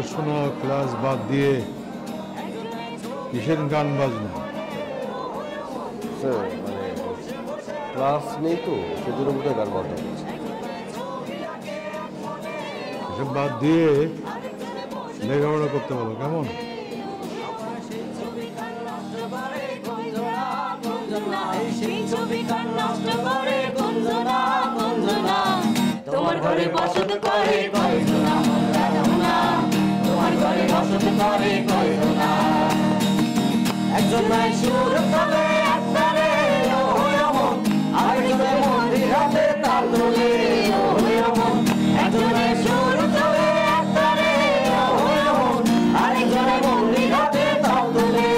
পড়াশোনা ক্লাস বাদ দিয়ে কিসের গান বাজনা স্যার মানে ক্লাস নেই তো সেজন্য বোধহয় গান বাজনা এসব বাদ দিয়ে লেখাপড়া করতে বলো কেমন Tomar gori bashod kore koi dona, dona. Tomar gori bashod kore koi dona. Ekjon maishur kore atare ohoyamon, arjone mondirate talole ohoyamon. Ekjon maishur kore atare ohoyamon, arjone mondirate talole.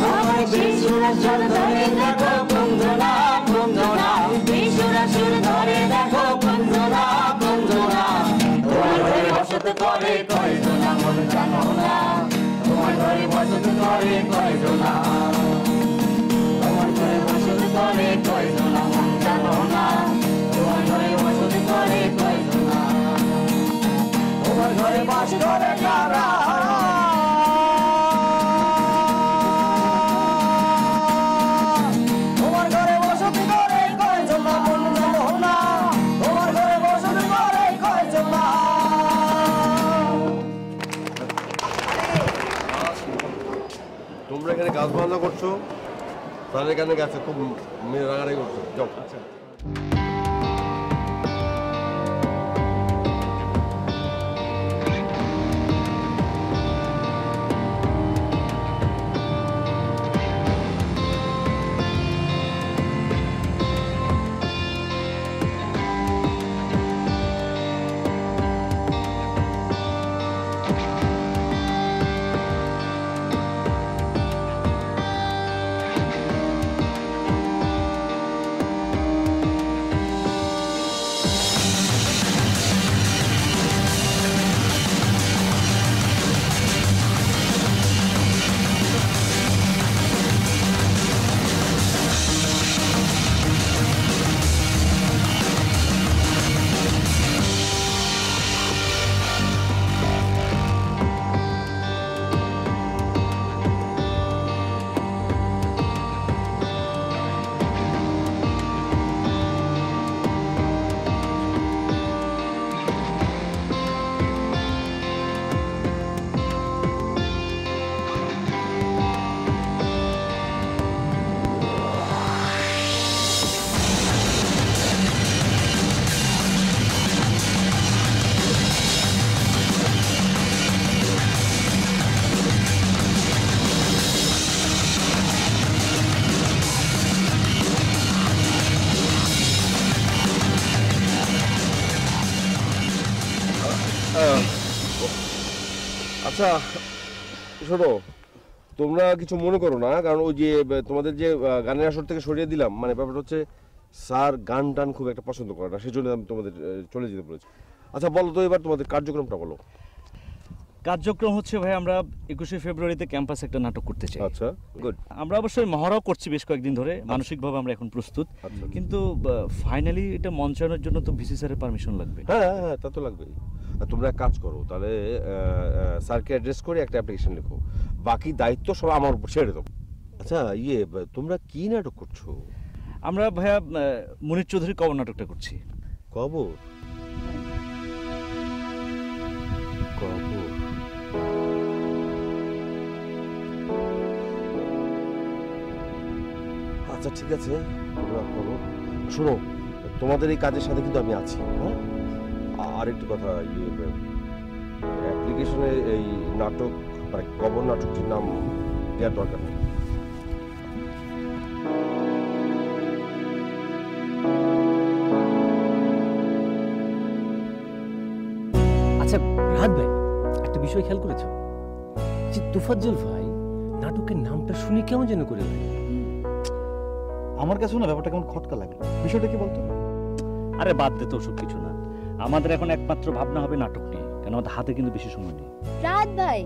Tomar bishura shur dhore dekho bondona, bondona. Bishura shur dhore dekho bondona. Koi dona mon janona, tomar koi bashod koi dona. Tomar koi bashod koi dona mon janona, tomar koi bashod koi dona. Tomar koi bashod kara. তোমরা এখানে গাছপালা করছো তাহলে এখানে গাছে খুব রাগারাগি করছো যাও আচ্ছা আচ্ছা শোনো তোমরা কিছু মনে করো না কারণ ওই যে তোমাদের যে গানের আসর থেকে সরিয়ে দিলাম মানে ব্যাপারটা হচ্ছে স্যার গান টান খুব একটা পছন্দ করে না সেজন্য আমি তোমাদের চলে যেতে বলেছি আচ্ছা বলো তো এবার তোমাদের কার্যক্রমটা বলো কার্যক্রম হচ্ছে ভাই আমরা 21 ফেব্রুয়ারিতে ক্যাম্পাসে একটা নাটক করতে চাই আচ্ছা গুড আমরা অবশ্যই মহড়াও করছি বেশ কয়েকদিন ধরে মানসিকভাবে আমরা এখন প্রস্তুত কিন্তু ফাইনালি এটা মঞ্চায়নের জন্য তো ভিসি স্যারের পারমিশন লাগবে হ্যাঁ হ্যাঁ তা তো লাগবে তোমরা কাজ করো তাহলে স্যারকে অ্যাড্রেস করে একটা অ্যাপ্লিকেশন লিখো বাকি দায়িত্ব সব আমার উপর ছেড়ে দাও আচ্ছা ইয়ে তোমরা কি নাটক করছো আমরা ভাই মুনির চৌধুরী কবর নাটকটা করছি কবর কবর আচ্ছা ঠিক আছে শোনো তোমাদের এই কাজের সাথে কিন্তু আমি আছি হ্যাঁ আর একটু কথা এই অ্যাপ্লিকেশনে এই নাটক মানে কবর নাটকটির নাম দেওয়ার দরকার নেই আচ্ছা রাহাত ভাই একটা বিষয় খেয়াল করেছো যে তুফাজ্জল ভাই নাটকের নামটা শুনে কেমন যেন করে আমার কাছে না ব্যাপারটা কেমন খটকা লাগে বিষয়টা কি বলতো আরে বাদ দে তো সব কিছু না আমাদের এখন একমাত্র ভাবনা হবে নাটক নিয়ে কারণ আমাদের হাতে কিন্তু বেশি সময় নেই রাত ভাই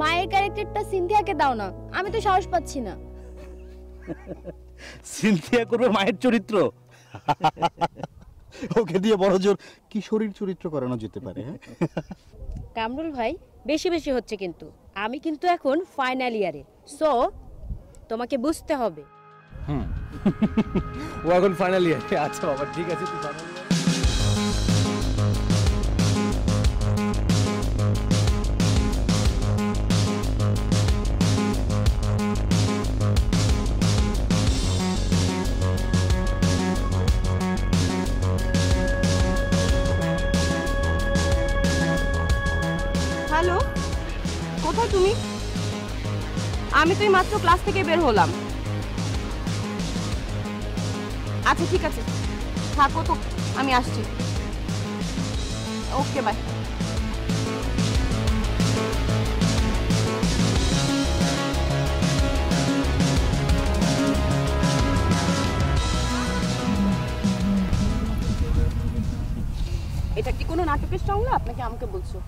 মায়ের ক্যারেক্টারটা সিনথিয়াকে দাও না আমি তো সাহস পাচ্ছি না সিনথিয়া করবে মায়ের চরিত্র ওকে দিয়ে বড় জোর কিশোরীর চরিত্র করানো যেতে পারে হ্যাঁ কামরুল ভাই বেশি বেশি হচ্ছে কিন্তু আমি কিন্তু এখন ফাইনাল ইয়ারে সো তোমাকে বুঝতে হবে হুম ও এখন ফাইনাল ইয়ারে আচ্ছা বাবা ঠিক আছে তুই ফাইনাল ইয়ারে हेलो কোথায় তুমি আমি তো মাত্র ক্লাস থেকে বের হলাম আচ্ছা ঠিক আছে থাকো তো আমি আসছি ওকে বাই এটা কি কোনো নাটকের সংলাপ নাকি আমাকে বলছো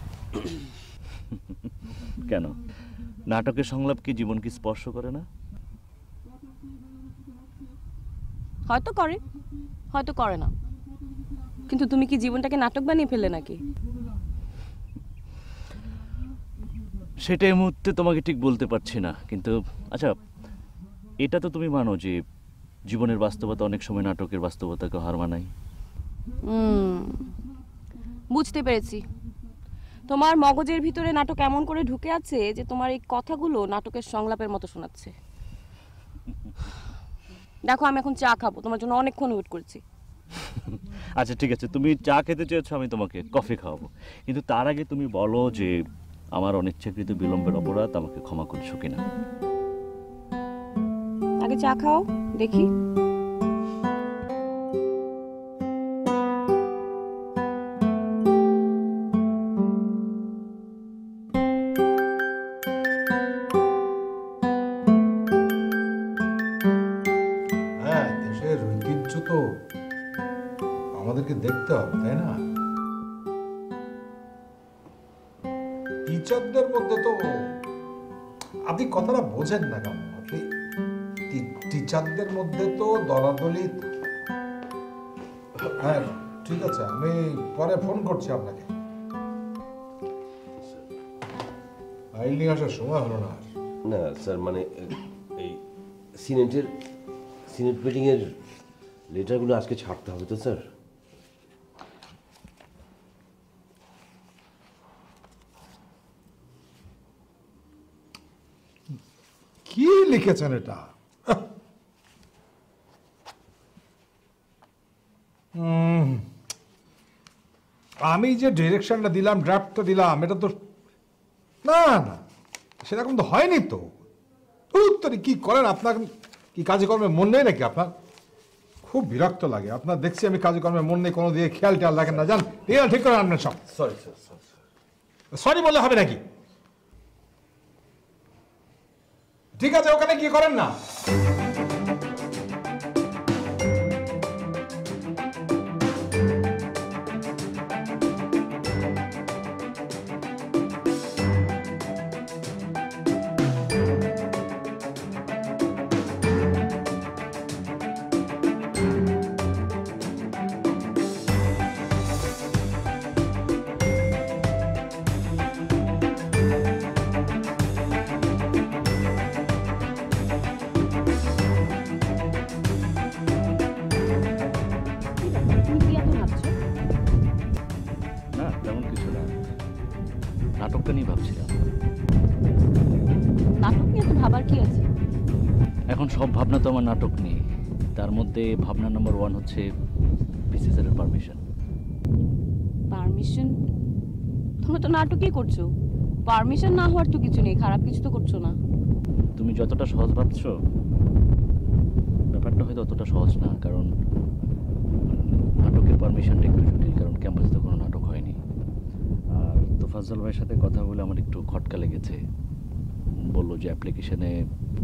কেন নাটকের সংলাপ কি জীবন কি স্পর্শ করে না হয়তো করে হয়তো করে না কিন্তু তুমি কি জীবনটাকে নাটক বানিয়ে ফেললে নাকি সেটা এই মুহূর্তে তোমাকে ঠিক বলতে পারছি না কিন্তু আচ্ছা এটা তো তুমি মানো যে জীবনের বাস্তবতা অনেক সময় নাটকের বাস্তবতাকে হার মানায় বুঝতে পেরেছি তোমার মগজের ভিতরে নাটক এমন করে ঢুকে আছে যে তোমার এই কথাগুলো নাটকের সংলাপের মতো শোনাচ্ছে দেখো আমি এখন চা খাবো তোমার জন্য অনেকক্ষণ ওয়েট করছি আচ্ছা ঠিক আছে তুমি চা খেতে চেয়েছো আমি তোমাকে কফি খাওয়াবো কিন্তু তার আগে তুমি বলো যে আমার অনিচ্ছাকৃত বিলম্বের অপরাধ আমাকে ক্ষমা করছো কিনা আগে চা খাও দেখি কথাটা বোঝেন না কেমন টিচারদের মধ্যে তো দলাদলি হ্যাঁ ঠিক আছে আমি পরে ফোন করছি আপনাকে ফাইল নিয়ে আসার সময় হলো না না স্যার মানে এই সিনেট মিটিংয়ের লেটারগুলো আজকে ছাড়তে হবে তো স্যার কি লিখেছেন এটা আমি যে ডিরেকশনটা দিলাম ড্রাফটটা দিলাম এটা তো না না সেরকম তো হয়নি তো উত্তরে কি করেন আপনার কি কাজকর্মে মন নেই নাকি আপনার খুব বিরক্ত লাগে আপনার দেখছি আমি কাজকর্মে মন নেই কোনো দিয়ে খেয়াল টেয়াল রাখেন না জান ঠিক করেন আপনার সব সরি সরি বললে হবে নাকি ঠিক আছে ওখানে কি করেন না নাটক নেই তার মধ্যে ভাবনা নাম্বার 1 হচ্ছে বিসিএসএর পারমিশন পারমিশন তুমি তো নাটকই করছো পারমিশন না হওয়ার তো কিছু নেই খারাপ কিছু তো করছো না তুমি যতটা সহজ ভাবছো ব্যাপারটা হয়তো ততটা সহজ না কারণ নাটকের পারমিশনটা একটু জটিল কারণ ক্যাম্পাসে তো কোনো নাটক হয়নি আর তোফাজ্জল ভাইয়ের সাথে কথা বলে আমার একটু খটকা লেগেছে বললো যে অ্যাপ্লিকেশনে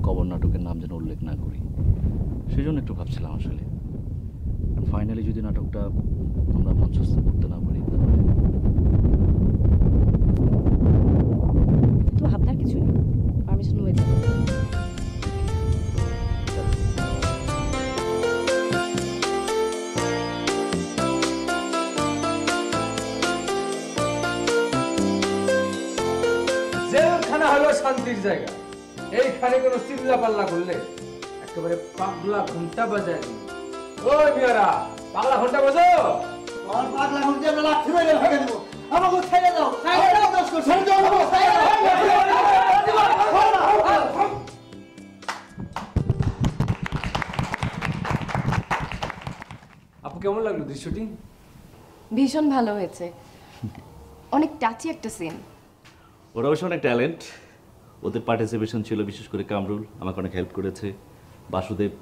কবর নাটকের নাম যেন উল্লেখ না করি সেই জন্য একটু ভাবছিলাম আসলে ফাইনালি যদি নাটকটা আমরা মঞ্চস্থ করতে না পারি তো আপনার কিছু নেই পারমিশন হয়েছে অশান্তির জায়গা। এইখানে কোনো চিল্লা পাল্লা করলে একেবারে পাগলা ঘন্টা বাজায়। ও মিয়ারা পাগলা ঘন্টা বাজাও। আর পাগলা ঘন্টা না লাঠি মেরে ভেঙে দেব। আমাকে ছেড়ে দাও, ছেড়ে দাও, দশ করে ছেড়ে দাও। আপু কেমন লাগলো দৃশ্যটি? ভীষণ ভালো হয়েছে, অনেক টাচি একটা সিন। ওরা অবশ্য অনেক ট্যালেন্ট, ওদের পার্টিসিপেশন ছিল, বিশেষ করে কামরুল আমাকে অনেক হেল্প করেছে, বাসুদেব,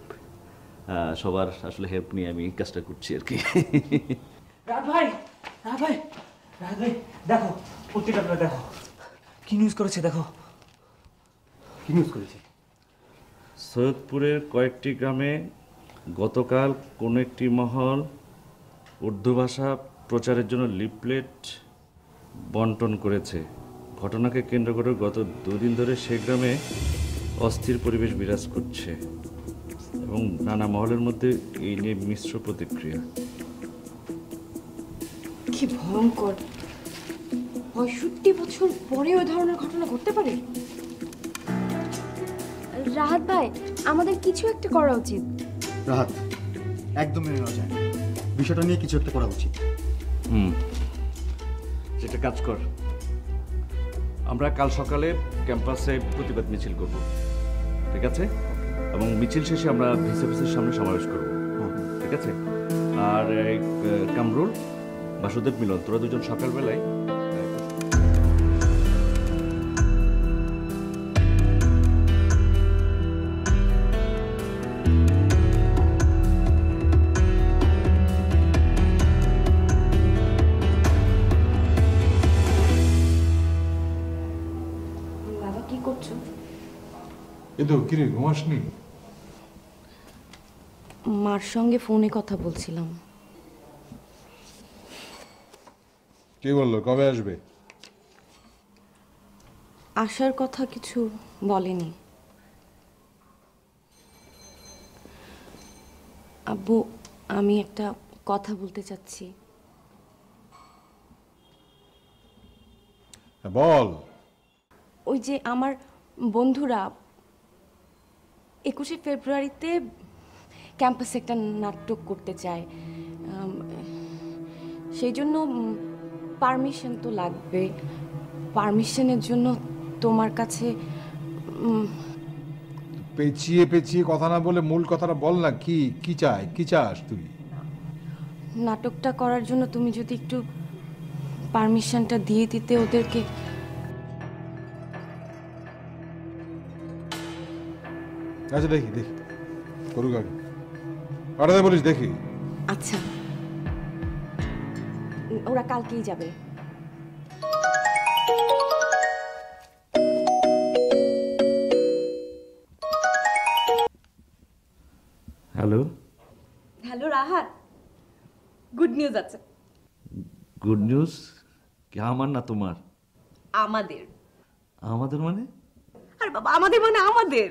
সবার আসলে হেল্প নিয়ে আমি কাজটা করছি আর কি। রাত ভাই, রাত ভাই, রাত ভাই দেখো পত্রিকাটা, দেখো কি নিউজ করেছে, দেখো কি নিউজ করেছে। সৈয়দপুরের কয়েকটি গ্রামে গতকাল কোনো একটি মহল উর্দু ভাষা প্রচারের জন্য লিফলেট বন্টন করেছে। ঘটনাকে কেন্দ্র করে গত দুদিন ধরে সে গ্রামে অস্থির পরিবেশ বিরাজ করছে এবং নানা মহলের মধ্যে এই নিয়ে মিশ্র প্রতিক্রিয়া। কি ভয়ঙ্কর, ৬৫ বছর পরে ওই ধরনের ঘটনা ঘটতে পারে। রাহাত ভাই, আমাদের কিছু একটা করা উচিত। রাহাত, একদম মেনে নেওয়া যায় না, বিষয়টা নিয়ে কিছু একটা করা উচিত। সেটা কাজ কর, আমরা কাল সকালে ক্যাম্পাসে প্রতিবাদ মিছিল করব, ঠিক আছে? এবং মিছিল শেষে আমরা ভিসি অফিসের সামনে সমাবেশ করব, ঠিক আছে? আর কামরুল, বাসুদেব, মিলন, তোরা দুজন সকালবেলায় মার সঙ্গে ফোনে কথা বলছিলাম। কি বললো, কবে আসবে? আসার কথা কিছু বলেনি। আব্বু, আমি একটা কথা বলতে চাচ্ছি। বল। ওই যে আমার বন্ধুরা ২১শে ফেব্রুয়ারিতে ক্যাম্পাসে একটা নাটক করতে চায়, সেই জন্য পারমিশন তো লাগবে। পারমিশনের জন্য তোমার কাছে পেঁচিয়ে পেঁচিয়ে কথা না বলে মূল কথাটা বল না, কি কি চাই, কি চাস তুই? নাটকটা করার জন্য তুমি যদি একটু পারমিশনটা দিয়ে দিতে ওদেরকে। আচ্ছা দেখি, দেখি করুক আগে, আড়াতে বলিস দেখি। আচ্ছা, ওরা কালকেই যাবে। Hello. Hello Rahat, good news আছে। গুড নিউজ কি আমার না তোমার? আমাদের। আমাদের মানে? আরে বাবা, আমাদের মানে আমাদের।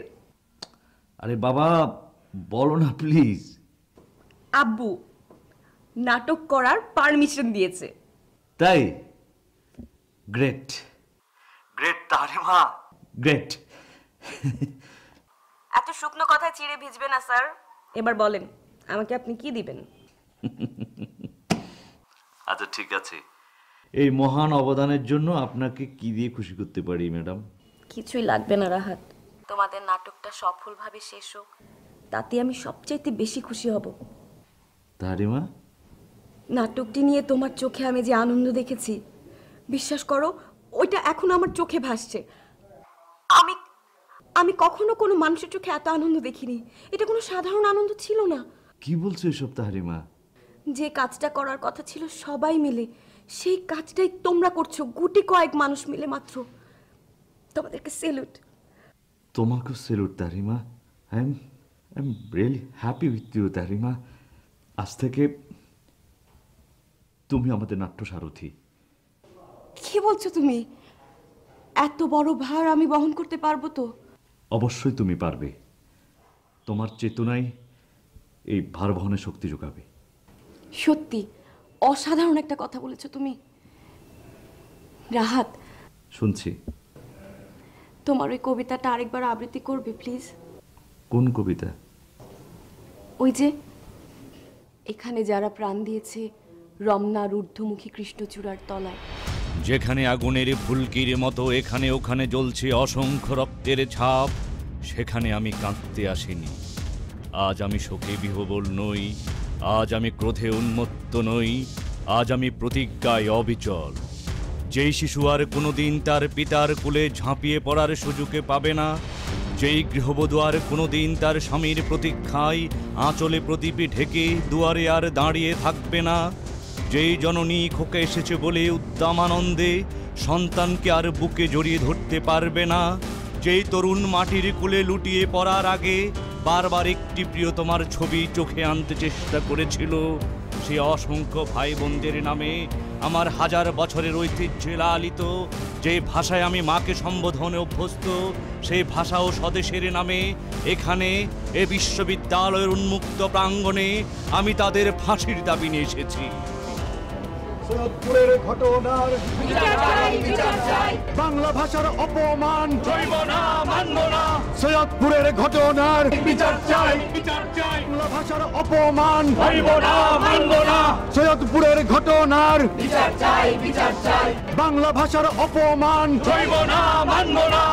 আরে বাবা বলো না প্লিজ। আব্বু নাটক করার পারমিশন দিয়েছে। তাই? Great great Tarima, great. এত শুকনো কথা চিড়ে ভিজবে না স্যার, এবার বলেন আমাকে আপনি কি দিবেন? আচ্ছা ঠিক আছে, এই মহান অবদানের জন্য আপনাকে কি দিয়ে খুশি করতে পারি ম্যাডাম? কিছুই লাগবে না রাহাত, তোমাদের নাটকটা সফলভাবে শেষ হোক, তাতে আমি সবচাইতে বেশি খুশি হব। তারিমা, নাটকটি নিয়ে তোমার চোখে আমি যে আনন্দ দেখেছি, বিশ্বাস করো ওইটা এখন আমার চোখে ভাসছে। আমি কখনো কোনো মানুষের চোখে এত আনন্দ দেখিনি, এটা কোনো সাধারণ আনন্দ ছিল না। কি বলছো এসব তারিমা? যে কাজটা করার কথা ছিল সবাই মিলে, সেই কাজটাই তোমরা করছো, গুটি কয়েক মানুষ মিলে মাত্র। তোমাদেরকে স্যালুট। তোমাকে salute Tarima. I am really happy with you Tarima. আজ থেকে তুমি আমাদের নাট্য সারথি। কি বলছো তুমি? এত বড় ভার আমি বহন করতে পারবো তো? অবশ্যই তুমি পারবে, তোমার চেতনাই এই ভার বহনে শক্তি যোগাবে। সত্যি অসাধারণ একটা কথা বলেছো তুমি রাহাত। শুনছি। তোমার ওই কবিতাটা আরেকবার আবৃত্তি করবে প্লিজ। কোন কবিতা? ওই যে এখানে যারা প্রাণ দিয়েছে রমনার ঊর্ধ্বমুখী কৃষ্ণচূড়ার তলায়। যেখানে আগুনের ফুলকির মতো এখানে ওখানে জ্বলছে অসংখ্য রক্তের ছাপ, সেখানে আমি কাঁদতে আসিনি। আজ আমি শোকে বিহবল নই, আজ আমি ক্রোধে উন্মত্ত নই, আজ আমি প্রতিজ্ঞায় অবিচল। যেই শিশু আর কোনোদিন তার পিতার কোলে ঝাঁপিয়ে পড়ার সুযোগে পাবে না, যেই গৃহবধূ আর কোনোদিন তার স্বামীর প্রতীক্ষায় আঁচলে প্রদীপে ঢেকে দুয়ারে আর দাঁড়িয়ে থাকবে না, যেই জননী খোকা এসেছে বলে উদ্দামানন্দে সন্তানকে আর বুকে জড়িয়ে ধরতে পারবে না, যেই তরুণ মাটির কোলে লুটিয়ে পড়ার আগে বারবার একটি প্রিয়তমার ছবি চোখে আনতে চেষ্টা করেছিল, সে অসংখ্য ভাই বোনদের নামে আমার হাজার বছরের ঐতিহ্যে লালিত। যে ভাষায় আমি মাকে সম্বোধনে অভ্যস্ত সেই ভাষা ও স্বদেশের নামে এখানে এ বিশ্ববিদ্যালয়ের উন্মুক্ত প্রাঙ্গণে আমি তাদের ফাঁসির দাবি নিয়ে এসেছি। সৈয়দপুরের ঘটনার বিচার চাই, বাংলা ভাষার অপমান জৈব না মানব না। সৈয়দপুরের ঘটনার বিচার চাই, বিচার চাই, বাংলা ভাষার অপমান জৈব না মানব না। সৈয়দপুরের ঘটনার বিচার চাই, বিচার চাই, বাংলা ভাষার অপমান জৈব না মানব না।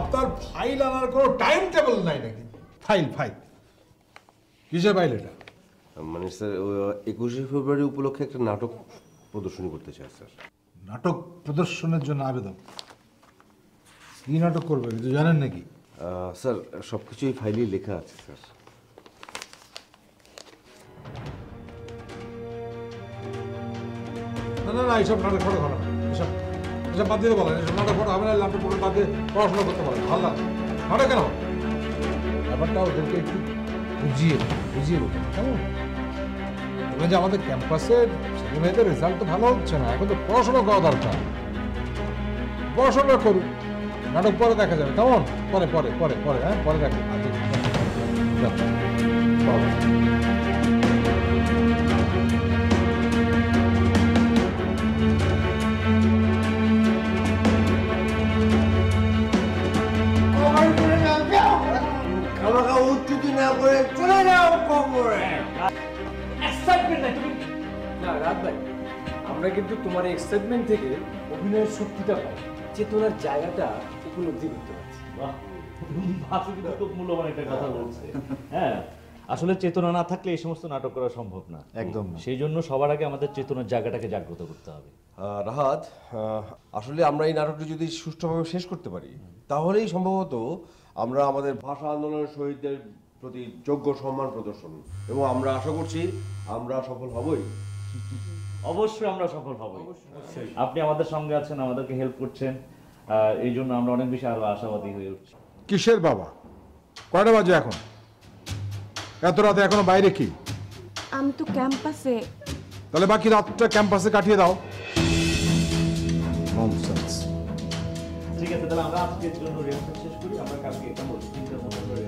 আপনার ফাইল আনার কোনো টাইম টেবিল নাই নাকি? ফাইল ফাইল কিসের ফাইল এটা? মানে স্যার 21শে ফেব্রুয়ারি উপলক্ষে একটা নাটক প্রদর্শনী করতে চাই স্যার। নাটক প্রদর্শনের জন্য আবেদন? কি নাটক করবে কিছু জানেন নাকি? স্যার সবকিছু এই ফাইলেই লেখা আছে স্যার। না না না এইসব নাটক ফটো করা এসব যা বাদ দিয়ে বলেন, নাটক ফটো হবে না, ল্যাপটপ ফটো বাদ দিয়ে পড়াশোনা করতে পারেন। ভালো লাগে নাটক কেন? ব্যাপারটা ওদেরকে একটু বুঝিয়ে বুঝিয়ে বলুন কেমন। তবে যে আমাদের ক্যাম্পাসের ছেলে মেয়েদের রেজাল্ট তো ভালো হচ্ছে না, এখন তো পড়াশোনা করা দরকার। পড়াশোনা করুন, নাটক পরে দেখা যাবে কেমন? পরে পরে পরে পরে হ্যাঁ পরে দেখা যাবে। আমরা কিন্তু তোমার এক্সাইটমেন্ট থেকে অভিনয়ের শক্তিটা পাই, চেতনার জায়গাটা উপলব্ধি করতে পারছি। হ্যাঁ আসলে চেতনা না থাকলে এই সমস্ত নাটক করা সম্ভব না। একদম। সেই জন্য সবার আগে আমাদের চেতনার জায়গাটাকে জাগ্রত করতে হবে। রাহাত, আসলে আমরা এই নাটকটা যদি সুষ্ঠুভাবে শেষ করতে পারি তাহলেই সম্ভবত আমরা আমাদের ভাষা আন্দোলনের শহীদদের প্রতি যোগ্য সম্মান প্রদর্শন, এবং আমরা আশা করছি আমরা সফল হবই। অবশ্যই আমরা সফল হবই। আপনি আমাদের সঙ্গে আছেন, আমাদেরকে হেল্প করছেন, এই জন্য আমরা অনেক বেশি আরো আশাবাদী হয়ে উঠছি। কিসের বাবা, কয়টা বাজে এখন? এত রাতে এখনো বাইরে কি? আমি তো ক্যাম্পাসে। তাহলে বাকি রাতটা ক্যাম্পাসে কাটিয়ে দাও। ঠিক আছে, তাহলে আমরা আজকের জন্য রিহার্সাল শেষ করি। আমরা কালকে এটা বলছি তিনটার মতো করে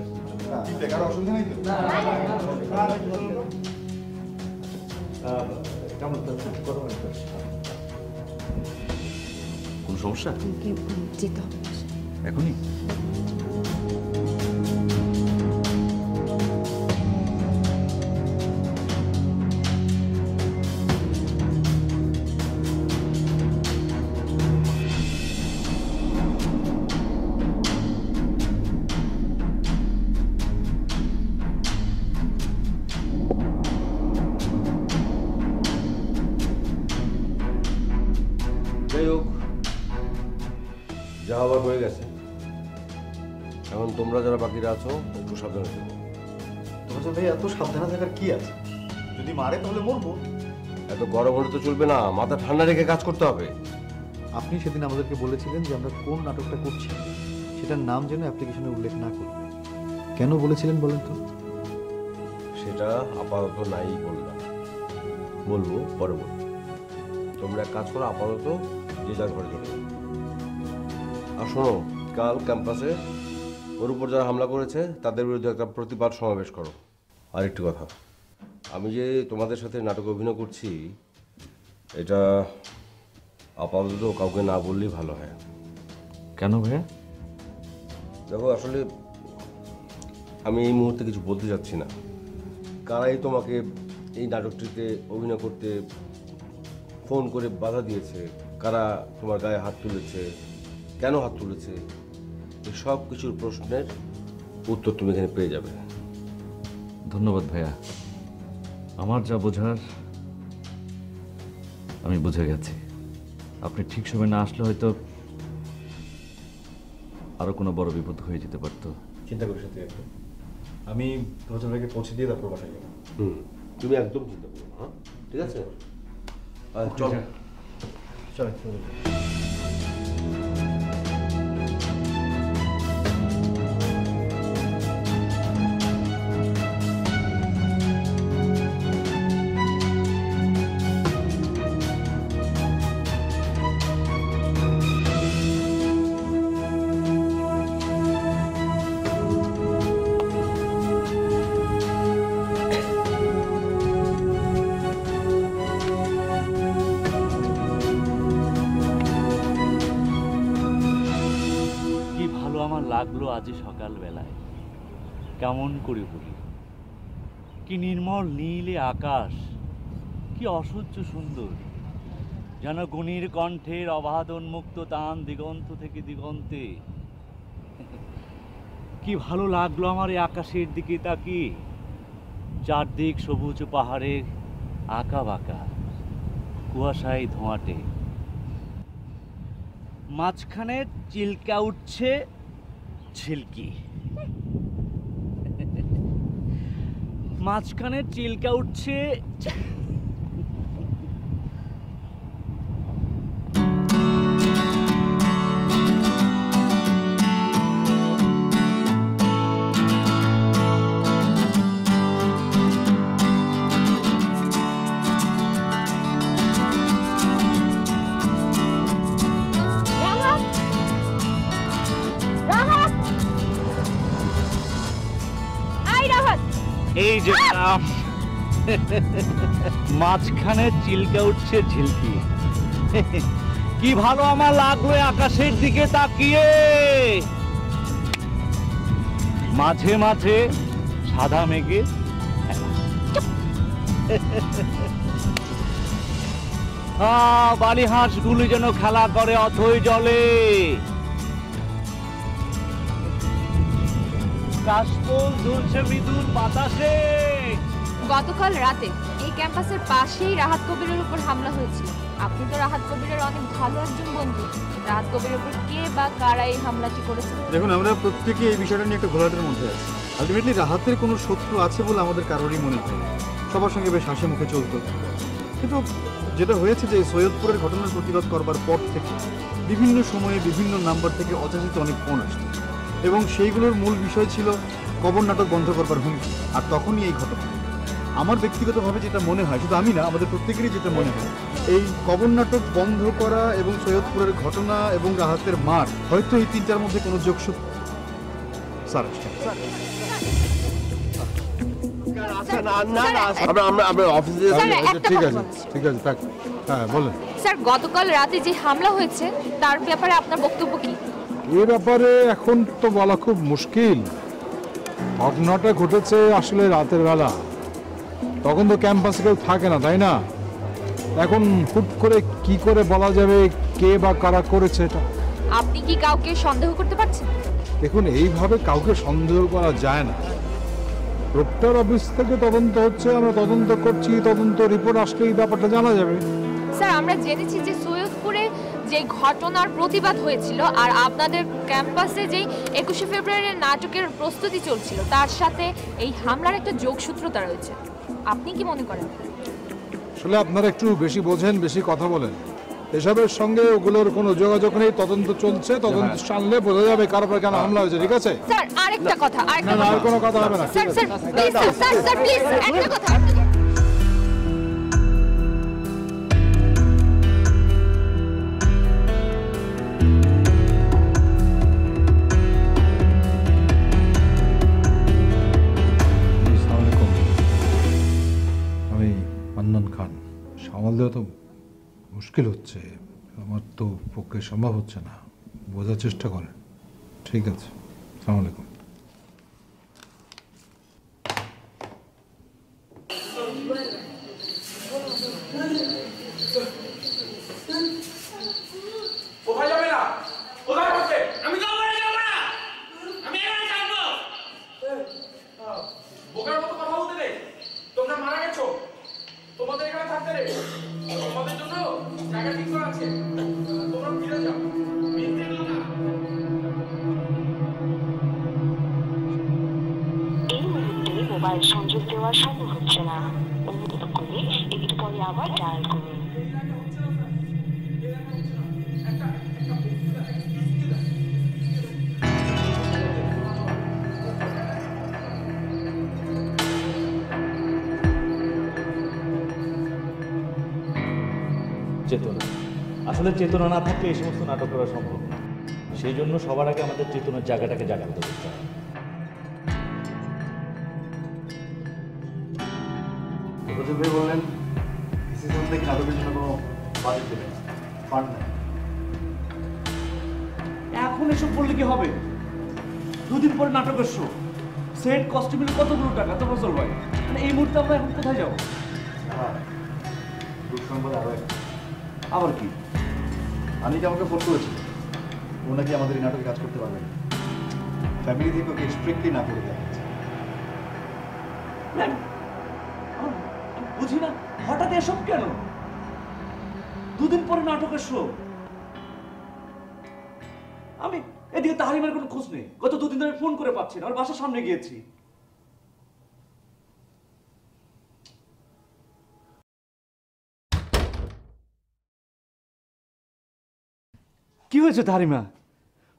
বেকার অসুবিধা নেই তো? কেমন কোন সমস্যা? এখনই মাথা ঠান্ডা রেখে কাজ করতে হবে। আপনি সেদিন আমাদেরকে বলেছিলেন যে আমরা কোন নাটকটা করছি সেটার নাম যেন অ্যাপ্লিকেশনে উল্লেখ না করি। কেন বলেছিলেন বলেন তো? সেটা আপাতত নাই বললাম, বলবো পরে বলবো। তোমরা কাজ করো, আপাতত জিজ্ঞাসা করে চলে। আর শোনো, কাল ক্যাম্পাসে ওর উপর যারা হামলা করেছে তাদের বিরুদ্ধে একটা প্রতিবাদ সমাবেশ করো। আর একটি কথা, আমি যে তোমাদের সাথে নাটক অভিনয় করছি এটা আপাতত কাউকে না বললেই ভালো হয়। কেন ভাইয়া? দেখো আসলে আমি এই মুহূর্তে কিছু বলতে চাচ্ছি না। কারাই তোমাকে এই নাটকটিতে অভিনয় করতে ফোন করে বাধা দিয়েছে, কারা তোমার গায়ে হাত তুলেছে, কেন হাত তুলেছে, এই সব কিছুর প্রশ্নের উত্তর তুমি এখানে পেয়ে যাবে। ধন্যবাদ ভাইয়া, আমার যা বোঝার আমি বুঝে গেছি। আপনি ঠিক সময় না আসলে হয়তো আরও কোনো বড় বিপদ হয়ে যেতে পারতো। চিন্তা করিস তুই একদম, আমি রোজা ভাইকে পৌঁছে দিয়ে তারপর বাসায় যাব। তুমি একদম চিন্তা করো না, ঠিক আছে? চল চল চল। লাগলো আজ সকালবেলায় কেমন করে বলি, কি নির্মল নীলে আকাশ, কি অসহ্য সুন্দর, যেন গুণীর কণ্ঠের অবাধ উন্মুক্ত তান দিগন্ত থেকে দিগন্তে। কি ভালো লাগলো আমার এই আকাশের দিকে তাকিয়ে। চারদিক সবুজ পাহাড়ের আঁকা বাঁকা, কুয়াশায় ধোঁয়াটে, মাঝখানে চিল্কা উঠছে ছিলকি, মাঝখানে চিল্কা উঠছে। এই যে মাঝখানে চিল্কা উঠছে ঝিলকি, কি ভালো আমার লাগলো আকাশের দিকে তাকিয়ে। মাঝে মাঝে সাদা মেঘে, বালিহাঁস গুলি যেন খেলা করে অথই জলে। কাশফুল ঝুলছে মৃদুল বাতাসে। গতকাল রাতে এই ক্যাম্পাসের পাশেই রাহাত কবিরের উপর হামলা হয়েছিল। আপনি তো রাহাত কবিরের অনেক ভালো একজন বন্ধু, রাহাত কবিরের উপর কে বা কারা এই হামলাটি করেছে? দেখুন, আমরা প্রত্যেকে এই বিষয়টা নিয়ে একটা ঘোলাটের মধ্যে আছি। আলটিমেটলি রাহাতের কোনো শত্রু আছে বলে আমাদের কারোরই মনে হয় না, সবার সঙ্গে বেশ হাসি মুখে চলতো। কিন্তু যেটা হয়েছে যে সৈয়দপুরের ঘটনার প্রতিবাদ করবার পর থেকে বিভিন্ন সময়ে বিভিন্ন নাম্বার থেকে অযাচিত অনেক ফোন আসছে এবং সেইগুলোর মূল বিষয় ছিল কবর নাটক বন্ধ করবার হুমকি। আর তখনই এই ঘটনা। আমার ব্যক্তিগতভাবে যেটা মনে হয়, শুধু আমি না, আমাদের প্রত্যেকেরই যেটা মনে হয়, এই কবর নাটক বন্ধ করা এবং সৈয়দপুরের ঘটনা এবং রাহাতের মার, হয়তো এই তিনটার মধ্যে কোনো যোগসূত্র। স্যার গতকাল রাতে যে হামলা হয়েছে তার ব্যাপারে আপনার বক্তব্য কি? এ ব্যাপারে এখন তো বলা খুব মুশকিল। ঘটনাটা ঘটেছে আসলে রাতের বেলা, তখন তো ক্যাম্পাসে কেউ থাকে না, তাই না? এখন হুট করে কি করে বলা যাবে কে বা কারা করেছে এটা? আপনি কি কাউকে সন্দেহ করতে পারছেন? দেখুন, এইভাবে কাউকে সন্দেহ করা যায় না। প্রক্টর অফিস থেকে তদন্ত হচ্ছে, আমরা তদন্ত করছি, তদন্ত রিপোর্ট আসলে এই ব্যাপারটা জানা যাবে। স্যার, আমরা জেনেছি যে সৈয়দপুরে যে ঘটনার প্রতিবাদ হয়েছিল আর আপনাদের ক্যাম্পাসে যে 21শে ফেব্রুয়ারির নাটকের প্রস্তুতি চলছিল, তার সাথে এই হামলার একটা যোগসূত্রতা রয়েছে, আপনি কি মনে করেন? আসলে আপনারা একটু বেশি বোঝেন, বেশি কথা বলেন, এসবের সঙ্গে ওগুলোর কোনো যোগাযোগ নেই। তদন্ত চলছে, তদন্ত সামনে বোঝা যাবে কার উপর কেন হামলা হয়েছে, ঠিক আছে? স্যার আরেকটা কথা, আর কোনো কথা হবে না। স্যার স্যার প্লিজ একটা কথা। তো পক্ষে সম্ভব হচ্ছে না বোঝার চেষ্টা করেন ঠিক আছে আসসালামু আলাইকুম চেতনা না থাকলে এই সমস্ত নাটক করা সম্ভব না সেই জন্য সবার আগে আমাদের চেতনার জায়গাটাকে জাগ্রত করতে হবে প্রদীপ ভাই বললেন কিছু সম্বন্ধে কারো বিষয়ে কোনো বাজেট দেবে না ফান্ড নেই এখন এসব বললে কি হবে দুদিন পরে নাটকের শো সেট কস্টিউমের কতগুলো টাকা তো ফসল ভাই মানে এই মুহূর্তে আমরা এখন কোথায় যাব দুঃসংবাদ আবার কি আমি যে আমাকে ফোন করেছি ওনাকে আমাদের এই নাটকে কাজ করতে পারবেন ফ্যামিলি থেকে ওকে স্ট্রিক্টলি না করে দেওয়া হয়েছে বুঝি না হঠাৎ এসব কেন দুদিন পরে নাটকের শো আমি এদিকে তাহারিমের কোনো খোঁজ নেই গত দুদিন ধরে ফোন করে পাচ্ছি না আমার বাসার সামনে গিয়েছি কি হয়েছে তারিমা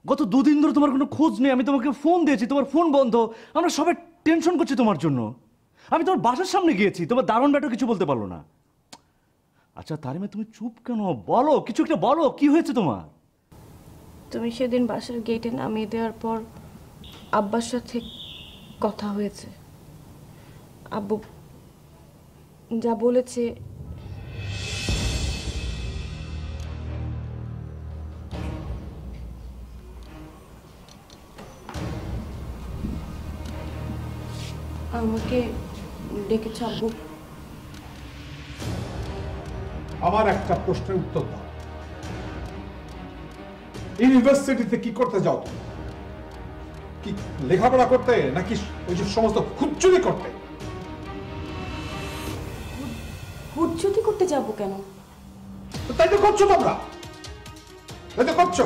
গত দুদিন ধরে তোমার কোনো খোঁজ নেই আমি তোমাকে ফোন দিয়েছি তোমার ফোন বন্ধ আমরা সবাই টেনশন করছি তোমার জন্য আমি তোমার বাসার সামনে গিয়েছি তোমার দারুণ ব্যাটা কিছু বলতে পারলো না আচ্ছা তারিমা তুমি চুপ কেন বলো কিছু একটা বলো কি হয়েছে তোমার তুমি সেদিন বাসার গেটে নামিয়ে দেওয়ার পর আব্বার সাথে কথা হয়েছে আব্বু যা বলেছে আমাকে ডেকেছ আব্বু আমার একটা প্রশ্নের উত্তর দাও ইউনিভার্সিটিতে কি করতে যাও তুমি কি লেখাপড়া করতে নাকি ওই যে সমস্ত খুঁতচুরি করতে খুঁতচুরি করতে যাবো কেন তাই তো করছো তোমরা তাই তো করছো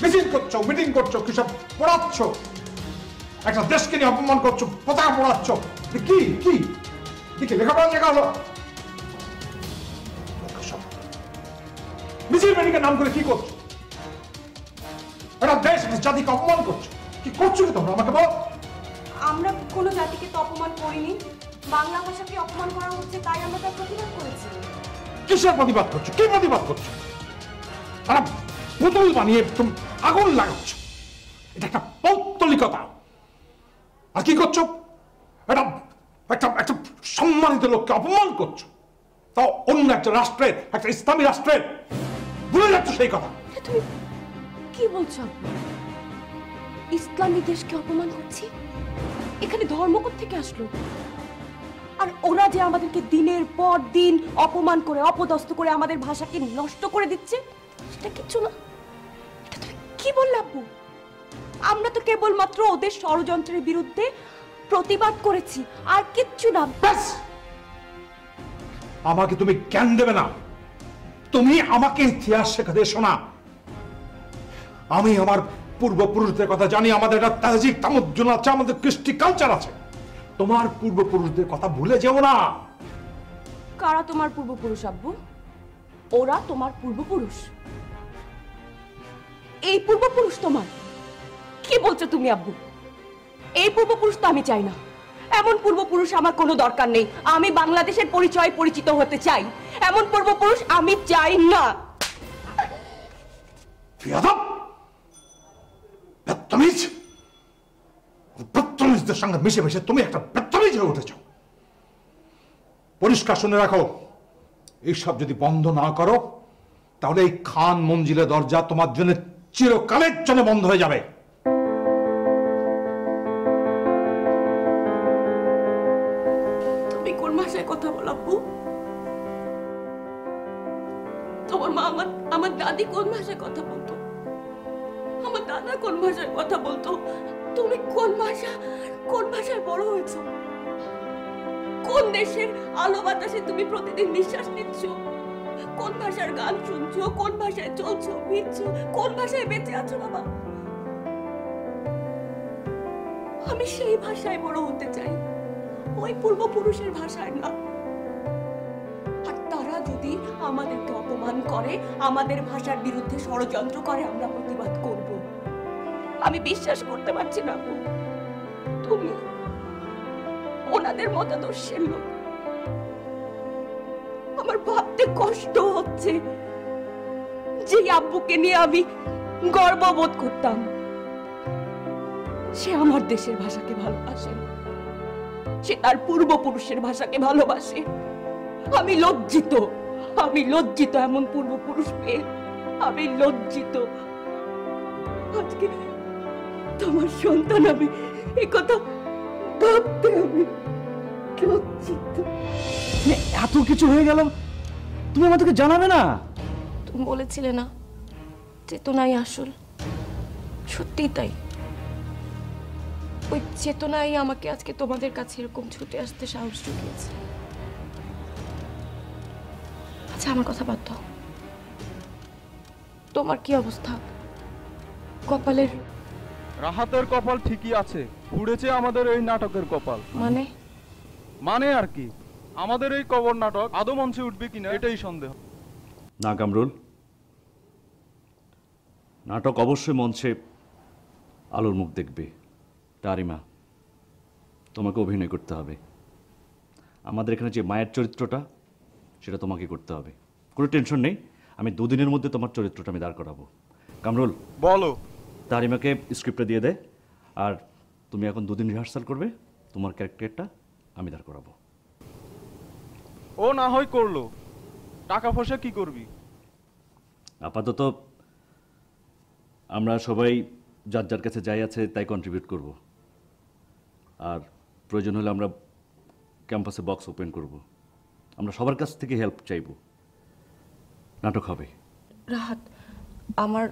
মিছিল করছো মিটিং করছো কিসব পড়াচ্ছ একটা দেশকে নিয়ে অপমান করছো পতাকা পড়াচ্ছ কি কি দেখি লেখাপড়া জায়গা হলো মিছিল মেডিকের নাম করে কি করছো একটা দেশ জাতিকে অপমান করছো কি করছো কি তোমরা আমাকে বলো আমরা কোনো জাতিকে তো অপমান করিনি বাংলা ভাষাকে অপমান করা হচ্ছে তাই আমরা তার প্রতিবাদ করেছি কিসের প্রতিবাদ করছো কি প্রতিবাদ করছো তারা পুতুল বানিয়ে তুমি আগুন লাগাচ্ছ এটা একটা পৌত্তলিকতা আর কি করছো এটা একটা সম্মানিত লোককে অপমান করছো তাও অন্য একটা রাষ্ট্রের একটা ইসলামী রাষ্ট্রের ভুলে যাচ্ছ সেই কথা তুমি কি বলছো ইসলামী দেশকে অপমান করছি এখানে ধর্ম কোত্থেকে আসলো আর ওরা যে আমাদেরকে দিনের পর দিন অপমান করে অপদস্থ করে আমাদের ভাষাকে নষ্ট করে দিচ্ছে সেটা কিচ্ছু না এটা তুমি কি বললে আব্বু আমরা তো কেবলমাত্র ওদের ষড়যন্ত্রের বিরুদ্ধে প্রতিবাদ করেছি আর কিচ্ছু না ব্যাস আমাকে তুমি জ্ঞান দেবে না তুমি আমাকে ইতিহাস শেখাতে শোনা আমি আমার পূর্বপুরুষদের কথা জানি আমাদের একটা তাজিক তামুদ্দুন আছে আমাদের কৃষ্টি কালচার আছে তোমার পূর্বপুরুষদের কথা ভুলে যেও না কারা তোমার পূর্বপুরুষ আব্বু ওরা তোমার পূর্বপুরুষ এই পূর্বপুরুষ তোমার কি বলছো তুমি আব্বু এই পূর্বপুরুষ তো আমি চাই না এমন পূর্বপুরুষ আমার কোনো দরকার নেই আমি বাংলাদেশের পরিচয় পরিচিত হতে চাই এমন পূর্বপুরুষ আমি চাই না বেয়াদব বদতমিজ বদতমিজদের সঙ্গে মিশে মিশে তুমি একটা বদতমিজ হয়ে উঠেছ পরিষ্কার শুনে রাখো এইসব যদি বন্ধ না করো তাহলে এই খান মঞ্জিলে দরজা তোমার জন্য চিরকালের জন্য বন্ধ হয়ে যাবে। তুমি কোন ভাষায় কথা বলো আপু? তোমার মা আমার দাদি কোন ভাষায় কথা বলতো? আমার দাদা কোন ভাষায় কথা বলতো? তুমি কোন ভাষায় বড় হয়েছো? কোন দেশের আলো বাতাসে তুমি প্রতিদিন নিঃশ্বাস নিচ্ছ? কোন ভাষার গান শুনছো? কোন ভাষায় চলছো ফিরছো? কোন ভাষায় বেঁচে আছো বাবা? আমি সেই ভাষায় বড় হতে চাই, ওই পূর্বপুরুষের ভাষায় না। আর তারা যদি আমাদেরকে অপমান করে, আমাদের ভাষার বিরুদ্ধে ষড়যন্ত্র করে, আমরা প্রতিবাদ করব। আমি বিশ্বাস করতে পারছি না আপু, তুমি ওনাদের মতাদর্শের লোক। আমার ভাবতে কষ্ট হচ্ছে যে আব্বুকে নিয়ে আমি গর্ববোধ করতাম, সে আমার দেশের ভাষাকে ভালোবাসে, সে তার পূর্বপুরুষের ভাষাকে ভালোবাসে। আমি লজ্জিত এমন পূর্বপুরুষ পেয়ে। আমি লজ্জিত। আজকে তোমার সন্তান আমি, এই কথা ভাবতে আমি লজ্জিত। এত কিছু হয়ে গেল তুমি আমাদেরকে জানাবে না? তুমি বলেছিলে না চেতনাই আসল, সত্যি তাই। ওই চেতনাই আমাকে আজকে তোমাদের কাছে এরকম ছুটে আসতে সাহস জুগিয়েছে। আচ্ছা আমার কথা বাদ দাও, তোমার কি অবস্থা? কপালের রাহাতের কপাল ঠিকই আছে, ঘুরেছে আমাদের এই নাটকের কপাল। মানে মানে আর কি, আমাদের এই কবর নাটক আদৌ মঞ্চে উঠবে কিনা এটাই সন্দেহ। না কামরুল, নাটক অবশ্যই মঞ্চে আলোর মুখ দেখবে। তারিমা, তোমাকে অভিনয় করতে হবে। আমাদের এখানে যে মায়ের চরিত্রটা সেটা তোমাকে করতে হবে। কোনো টেনশন নেই, আমি দুদিনের মধ্যে তোমার চরিত্রটা আমি দাঁড় করাবো। কামরুল বলো। তারিমাকে স্ক্রিপ্টটা দিয়ে দে, আর তুমি এখন দুদিন রিহার্সাল করবে, তোমার ক্যারেক্টারটা আমি দাঁড় করাবো। ও না হয় করলো, টাকা পয়সা কি করবি? আপাতত আমরা সবাই যার যার কাছে যাই আছে তাই কন্ট্রিবিউট করব, আর প্রয়োজন হলে আমরা ক্যাম্পাসে বক্স ওপেন করব। আমরা সবার কাছ থেকে হেল্প চাইব, নাটক হবে। রাহাত, আমার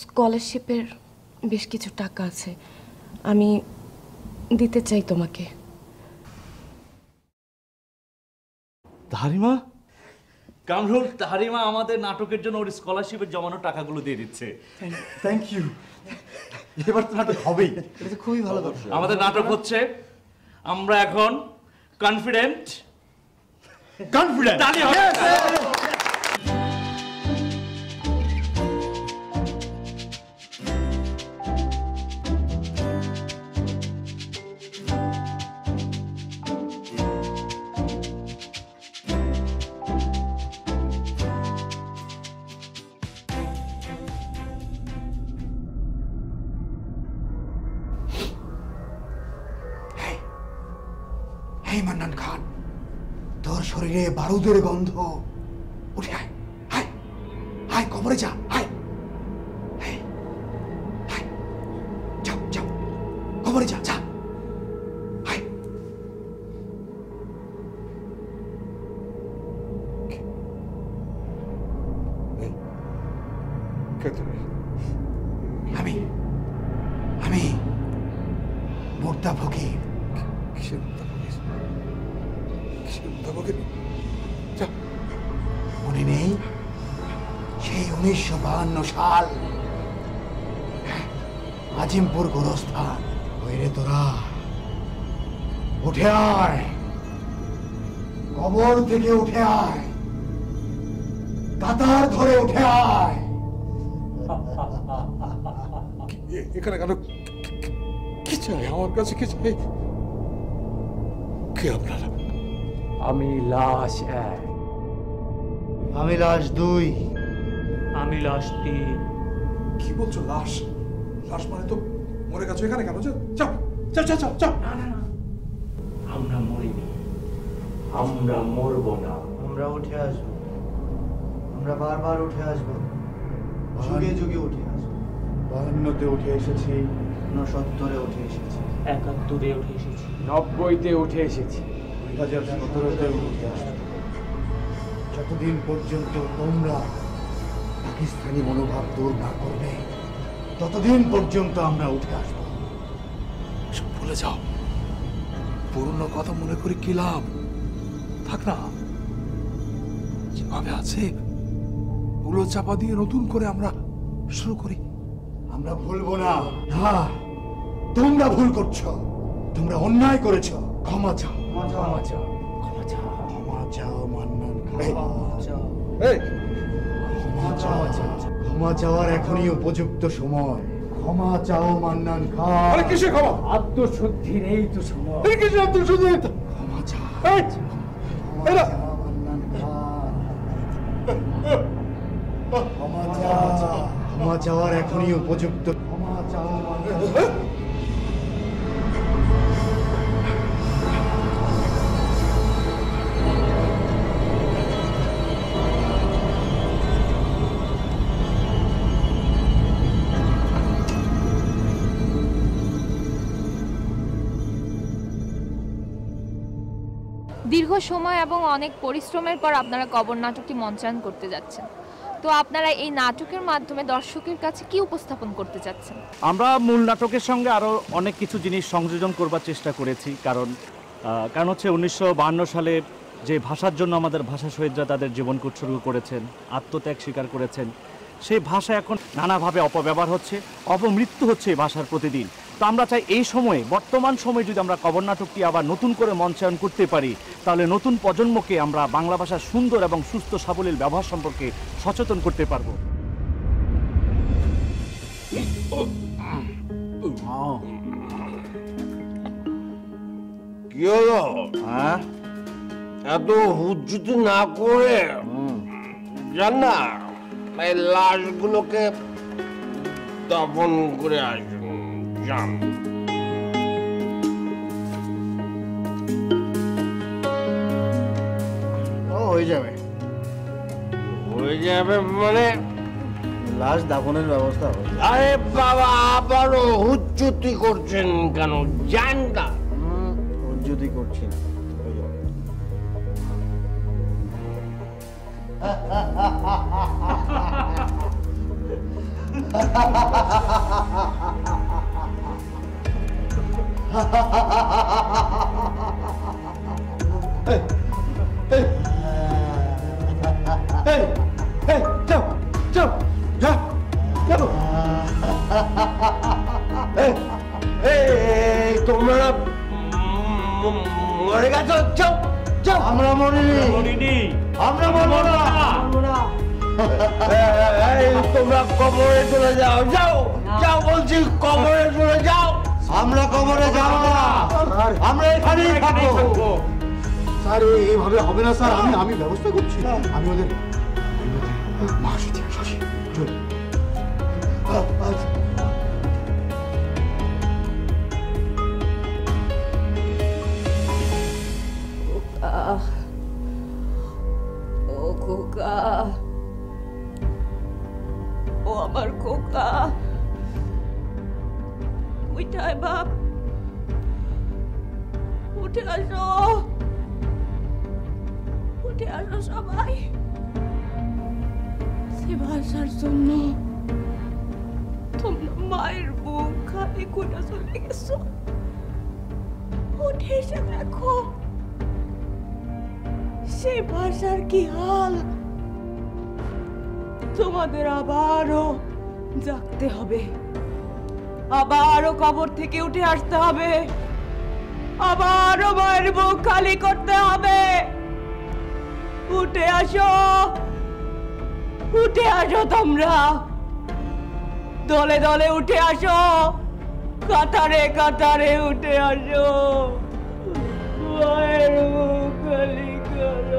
স্কলারশিপের বেশ কিছু টাকা আছে, আমি দিতে চাই তোমাকে। তাহারিমা, কামরুল, তাহারিমা আমাদের নাটকের জন্য ওর স্কলারশিপের জমানো টাকাগুলো দিয়ে দিচ্ছে। Thank you. এবার তো নাটক হবেই, এটা খুবই ভালো কথা। আমাদের নাটক হচ্ছে, আমরা এখন কনফিডেন্ট কনফিডেন্ট তালি হবে। বারুদের গন্ধ উঠে আয়, হাই হাই কবরে যা, হাই হাই যাও যাও কবরে যা যা। হাই আমি মোর্দা ফকির। মনে নেই সেই 1952 সাল, আজিমপুর গোরস্থান। ওই রে তোরা উঠে আয়, কবর থেকে উঠে আয়, কাতার ধরে উঠে আয়। এখানে কেন? কি চাই আমার কাছে? কি চাই? কে আপনারা? আমি লাশ 1, আমি লাশ 2, আমি লাশ 3। কি বলছো? লাশ? লাশ মানে তো মরে গেছো। এখানে কেন? চাপ চাপ চাপ চাপ। না না না, আমরা মরিনি, আমরা মরব না, আমরা উঠে আসবো। আমরা বারবার উঠে আসবো, যুগে যুগে উঠে আসবো। ৫২তে উঠে এসেছি, ৬৯ উঠে এসেছি, ৭১ উঠে এসেছি, ৯০ উঠে এসেছি, ২০১৭ উঠে আসবো। যতদিন পর্যন্ত তোমরা পাকিস্তানি মনোভাব দূর না করবে ততদিন পর্যন্ত আমরা উঠে আসবো। সব ভুলে যাও, পুরনো কথা মনে করে কি লাভ? থাক না, যেভাবে আছে ওগুলো চাপা দিয়ে নতুন করে আমরা শুরু করি। আমরা ভুলবো না। হ্যাঁ, তোমরা ভুল করছো, তোমরা অন্যায় করেছো। ক্ষমা চাও, ক্ষমা চাও, ক্ষমা চাও, ক্ষমা চাও, মান্নান ক্ষমা চাও, ক্ষমা চাও, ক্ষমা চাওয়ার এখনই উপযুক্ত সময়। ক্ষমা চাও মান্নান খান। আরে কিসের ক্ষমা? আত্মশুদ্ধি নেই তো সময়। এই কিসের আত্মশুদ্ধি? ক্ষমা চাও। এই এরা মান্নান খান, ক্ষমা চাও, ক্ষমা চাওয়ার এখনই উপযুক্ত। ক্ষমা চাও মান্নান খান। দীর্ঘ সময় এবং অনেক পরিশ্রমের পর আপনারা কবর নাটকটি মঞ্চায়ন করতে যাচ্ছেন, তো আপনারা এই নাটকের মাধ্যমে দর্শকের কাছে কি উপস্থাপন করতে চাচ্ছেন? আমরা মূল নাটকের সঙ্গে আরও অনেক কিছু জিনিস সংযোজন করবার চেষ্টা করেছি। কারণ হচ্ছে ১৯৫২ সালে যে ভাষার জন্য আমাদের ভাষা শহীদরা তাদের জীবনকে উৎসর্গ করেছেন, আত্মত্যাগ স্বীকার করেছেন, সেই ভাষা এখন নানাভাবে অপব্যবহার হচ্ছে, অপমৃত্যু হচ্ছে এই ভাষার প্রতিদিন। তো আমরা চাই এই সময়ে, বর্তমান সময়ে যদি আমরা কবর নাটকটি আবার নতুন করে মঞ্চায়ন করতে পারি, তাহলে নতুন প্রজন্মকে আমরা বাংলা ভাষার সুন্দর এবং সুস্থ সাবলীল ব্যবহার সম্পর্কে সচেতন করতে পারব। কি হলো? এত হুজুতি না করে জান না, এই লাশগুলোকে দাফন করে আসবে। হয়ে যাবে মানে লাশ দাফনের ব্যবস্থা হবে। আরে বাবা, আবারও হুজ্জুতি করছেন কেন? জান না হুজ্জুতি করছেন। তোমরা মরে গেছো? যাও যাও। আমরা মরিনি, আমরা মরবো না। তোমরা কবরে চলে যাও, যাও যাও বলছি, কবরে চলে যাও। আমরা কবরে যাব না, আমরা এখানেই থাকবো। স্যার, এইভাবে হবে না স্যার, আমি ব্যবস্থা করছি। আমি ওদের খোকা, ও আমার খোকা, উঠাই বাপ, উঠে আসো, উঠে আসো সবাই। সে ভাষার জন্য তোমরা মায়ের বুক খালি কোটা চলে গেছো। উঠে এসে দেখো সে ভাষার কি হাল। তোমাদের আবারও জাগতে হবে, আবারও কবর থেকে উঠে আসতে হবে, আবারও মায়ের বুক খালি করতে হবে। উঠে আসো, উঠে আসো, তোমরা দলে দলে উঠে আসো, কাতারে কাতারে উঠে আসো, মায়ের বুক খালি করো।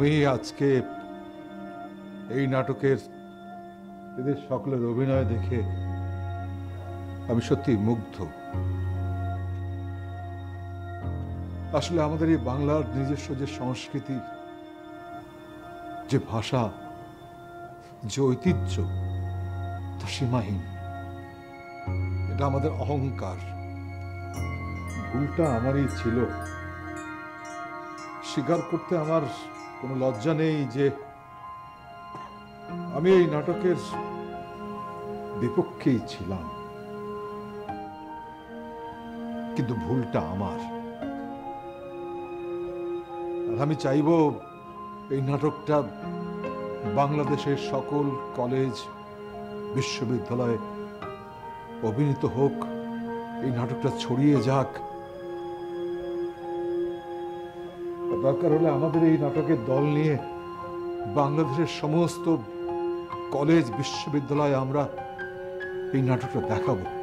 আমি আজকে এই নাটকের এদের সকলের অভিনয় দেখে আমি সত্যি মুগ্ধ। আসলে আমাদের এই বাংলার নিজস্ব যে সংস্কৃতি, যে ভাষা, যে ঐতিহ্য, তা সীমাহীন। এটা আমাদের অহংকার। ভুলটা আমারই ছিল, স্বীকার করতে আমার কোনো লজ্জা নেই যে আমি এই নাটকের বিপক্ষেই ছিলাম, কিন্তু ভুলটা আমার। আর আমি চাইব এই নাটকটা বাংলাদেশের সকল কলেজ বিশ্ববিদ্যালয়ে অভিনীত হোক, এই নাটকটা ছড়িয়ে যাক। দরকার হলে আমাদের এই নাটকের দল নিয়ে বাংলাদেশের সমস্ত কলেজ বিশ্ববিদ্যালয়ে আমরা এই নাটকটা দেখাবো।